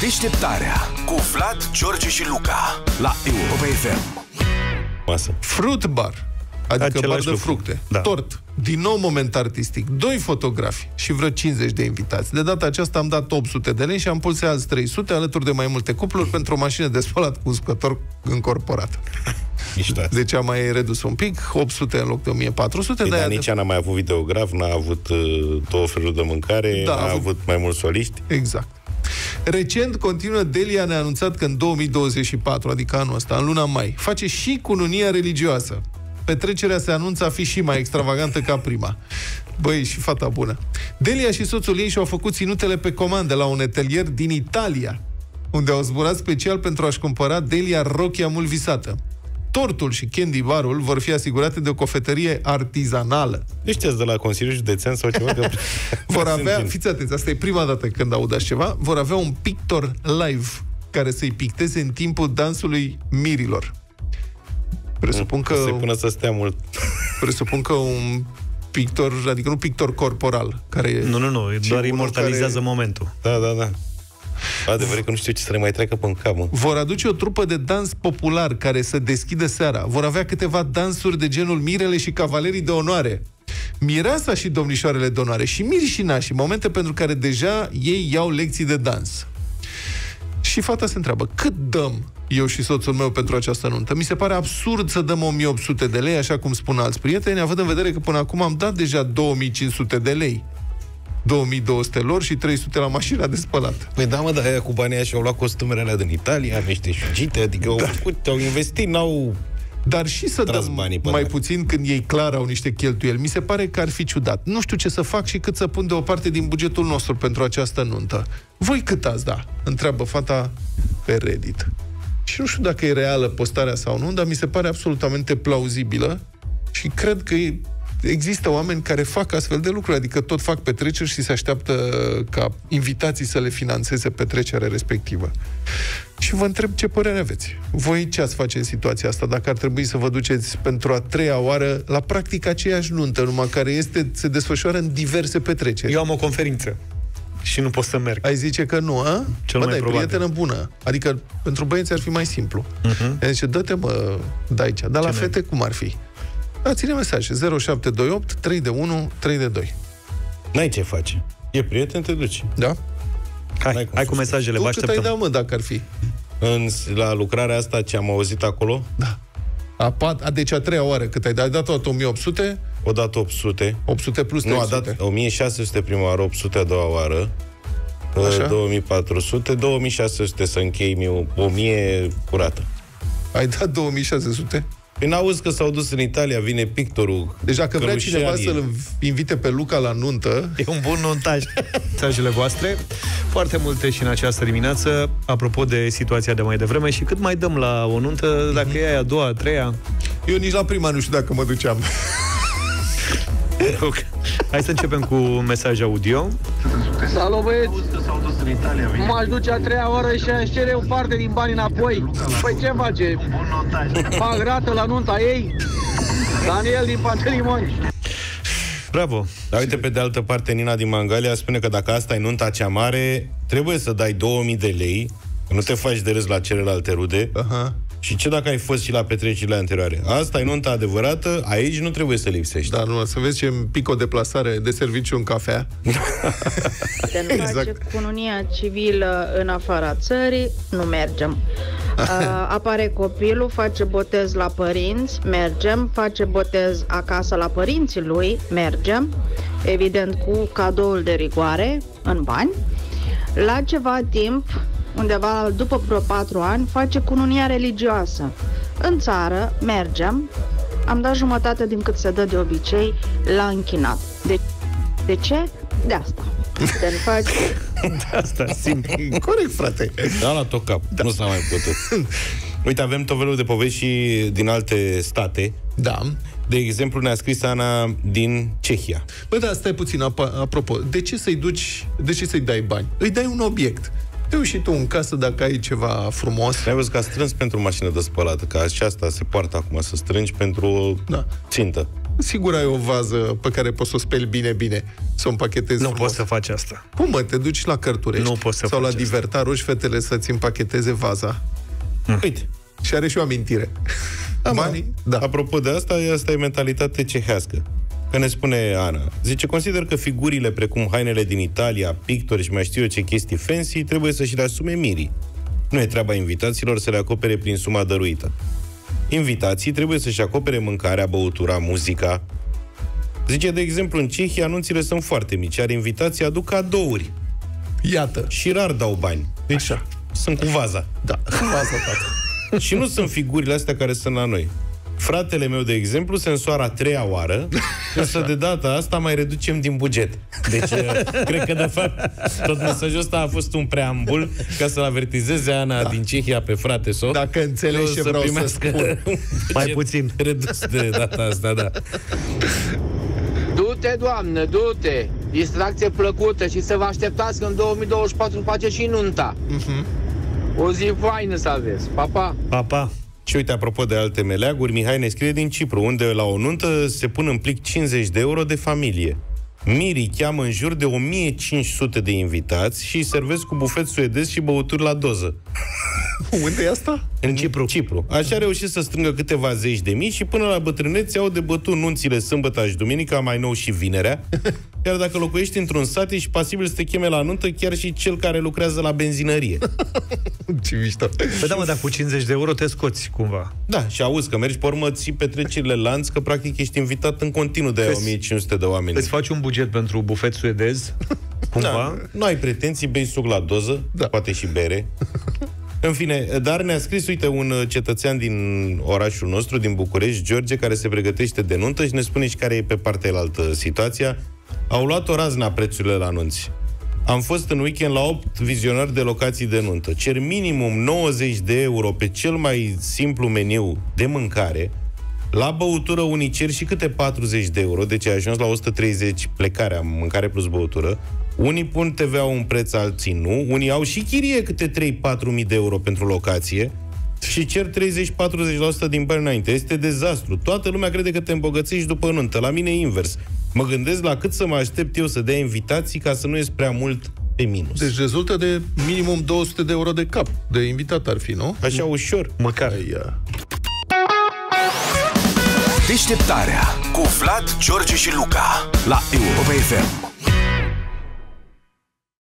Deșteptarea cu Vlad, George și Luca la Europa FM. Masă. Fruit bar, adică același bar de fructe, da. Tort, din nou moment artistic, 2 fotografii și vreo 50 de invitați. De data aceasta am dat 800 de lei și am pus alți 300 alături de mai multe cupluri pentru o mașină de spălat cu uscător încorporat. Deci am mai redus un pic, 800 în loc de 1400. Bine, nici n-a mai avut videograf, n-a avut două feluri de mâncare, da, n-a avut mai mulți soliști. Exact. Recent, continuă, Delia ne-a anunțat că în 2024, adică anul ăsta, în luna mai, face și cununia religioasă. Petrecerea se anunță a fi și mai extravagantă ca prima. Băi, și fata bună. Delia și soțul ei și-au făcut ținutele pe comandă la un atelier din Italia, unde au zburat special pentru a-și cumpăra Delia rochia mult visată. Tortul și candy barul vor fi asigurate de o cofetărie artizanală. Știți, de la Consiliul Județean sau ceva? Că... vor avea, fiți atenți, asta e prima dată când audați ceva, vor avea un pictor live care să-i picteze în timpul dansului mirilor. Presupun că... până să stea mult. Presupun că un pictor, adică nu pictor corporal, care... Nu, doar imortalizează care... momentul. Da. Adevărat că nu știu ce să le mai treacă pe-n cap, mă. Vor aduce o trupă de dans popular care să deschidă seara. Vor avea câteva dansuri de genul Mirele și Cavalerii de Onoare, Mireasa și Domnișoarele de Onoare și Miri și Nași, momente pentru care deja ei iau lecții de dans. Și fata se întreabă, cât dăm eu și soțul meu pentru această nuntă? Mi se pare absurd să dăm 1800 de lei, așa cum spun alți prieteni, având în vedere că până acum am dat deja 2500 de lei. 2200 lor și 300 la mașina de spălat. Păi da, mă, dar aia cu banii aia și-au luat costumele alea din Italia, niște șugite, adică au făcut, au investit, n-au... Dar și să dăm mai puțin când ei clar au niște cheltuieli. Mi se pare că ar fi ciudat. Nu știu ce să fac și cât să pun deoparte din bugetul nostru pentru această nuntă. Voi cât ați da? Întreabă fata pe Reddit. Și nu știu dacă e reală postarea sau nu, dar mi se pare absolutamente plauzibilă și cred că e... Există oameni care fac astfel de lucruri, adică tot fac petreceri și se așteaptă ca invitații să le financeze petrecerea respectivă. Și vă întreb ce părere aveți. Voi ce ați face în situația asta? Dacă ar trebui să vă duceți pentru a 3-a oară la practic aceeași nuntă, numai care este, se desfășoară în diverse petreceri. Eu am o conferință și nu pot să merg. Ai zice că nu, a? Cel mai probabil. Prietenă bună. Adică pentru băieți ar fi mai simplu. Zice, dă-te, mă, de aici. Dar la fete cum ar fi? Da, ține mesaje, 0728 3-1 3-2. N-ai ce face. E prieten, te duci. Da? Hai cu mesajele, vă așteptăm. Tu cât ai dat, mă, dacă ar fi? La lucrarea asta ce am auzit acolo? Da. Deci a 3-a oară cât ai dat? Ai dat toată 1800? O dat 800. 800 plus 300. Nu, a dat 1600 prima oară, 800 a doua oară. Așa? 2400, 2600 să închei mie, 1000 curată. Ai dat 2600? Păi n-auzi că s-au dus în Italia, vine pictorul. Deci dacă vrea cineva să-l invite pe Luca la nuntă... E un bun nuntaj. Mesajele voastre, foarte multe și în această dimineață, apropo de situația de mai devreme și cât mai dăm la o nuntă, dacă e aia a doua, a treia... Eu nici la prima nu știu dacă mă duceam. Okay. Hai să începem cu mesaj audio. Salut, băieți! M-aș duce a 3-a oară și aș cere o parte din bani înapoi. Păi ce face? Fac rată la nunta ei? Daniel din Pantelimoni. Bravo! Dar uite, pe de altă parte, Nina din Mangalia spune că dacă asta e nunta cea mare, trebuie să dai 2000 de lei, nu te faci de râs la celelalte rude. Și ce dacă ai fost și la petrecerile anterioare? Asta e nunta adevărată, aici nu trebuie să lipsești. Dar nu, să vezi ce pic o deplasare de serviciu în cafea. Se face cununia civilă în afara țării, nu mergem. Apare copilul, face botez la părinți, mergem. Face botez acasă la părinții lui, mergem. Evident cu cadoul de rigoare, în bani. La ceva timp, undeva după vreo 4 ani, face cununia religioasă. În țară mergem, am dat jumătate din cât se dă de obicei la închinat. De ce? De asta. De asta, simplu. Corect, frate. Da, la tot cap. Da. Nu s-a mai putut. Uite, avem tot felul de povești și din alte state. Da. De exemplu, ne-a scris Ana din Cehia. Bă, da, stai puțin, apropo. De ce să-i dai bani? Îi dai un obiect. Te uiți și tu în casă dacă ai ceva frumos. Ai văzut că a strâns pentru mașină de spălat, că aceasta se poartă acum, să strângi pentru țintă. Sigur ai o vază pe care poți să o speli bine, să o împachetezi. Nu poți să faci asta. Cum, mă, te duci la Cărturești? Nu poți să faci asta. Sau la Divertarul și fetele să-ți împacheteze vaza. Uite. Și are și o amintire. Banii, da. Apropo de asta, asta e mentalitate cehească. Că ne spune Ana. Zice, consider că figurile precum hainele din Italia, pictori și mai știu eu ce chestii fancy, trebuie să și le asume mirii. Nu e treaba invitaților să le acopere prin suma dăruită. Invitații trebuie să-și acopere mâncarea, băutura, muzica. Zice, de exemplu, în Cehia anunțile sunt foarte mici, iar invitații aduc cadouri. Iată. Și rar dau bani. Deci, așa. Sunt cu vaza. Da, cu vaza, tata. Și nu sunt figurile astea care sunt la noi. Fratele meu, de exemplu, se însoară a treia oară, însă de data asta mai reducem din buget. Deci, cred că, de fapt, tot mesajul ăsta a fost un preambul ca să-l avertizeze Ana din Cehia pe frate sau. Dacă înțelegi ce vreau să spun. Mai puțin. Redus de data asta, da. Du-te, doamnă, du-te! Distracție plăcută și să vă așteptați că în 2024 face și nunta. O zi faină să aveți. Pa, pa! Pa, pa! Și uite, apropo de alte meleaguri, Mihai ne scrie din Cipru, unde la o nuntă se pun în plic 50 de euro de familie. Mirii cheamă în jur de 1500 de invitați și îi servesc cu bufet suedez și băuturi la doză. Unde e asta? În Cipru. Cipru. Așa a reușit să strângă câteva zeci de mii și până la bătrânețe au de bătut nunțile sâmbătă și duminica, mai nou și vinerea. Iar dacă locuiești într-un sat, ești pasibil să te cheme la nuntă chiar și cel care lucrează la benzinărie. Ce mișto. Păi da, mă, dar cu 50 de euro te scoți cumva. Da, și auzi că mergi pe urmă, ții petrecerile lanț, că practic ești invitat în continuu de 1500 de oameni. Îți faci un buget pentru bufet suedez, cumva. Da, nu ai pretenții, bei suc la doză, da. Poate și bere. În fine, dar ne-a scris, uite, un cetățean din orașul nostru, din București, George, care se pregătește de nuntă și ne spune și care e pe partea altă situația. Au luat o razna prețurile la nunți. Am fost în weekend la 8 vizionări de locații de nuntă. Cer minimum 90 de euro pe cel mai simplu meniu de mâncare. La băutură unii cer și câte 40 de euro, deci ai ajuns la 130 plecarea, mâncare plus băutură. Unii pun TVA-ul un preț, alții nu. Unii au și chirie câte 3-4 mii de euro pentru locație și cer 30-40% din bani înainte. Este dezastru. Toată lumea crede că te îmbogățești după nuntă. La mine e invers. Mă gândesc la cât să mă aștept eu să dea invitații ca să nu ies prea mult pe minus. Deci rezultă de minimum 200 de euro de cap. De invitat ar fi, nu? Așa ușor. Măcar. Aia. Deșteptarea cu Vlad, George și Luca la Europa FM.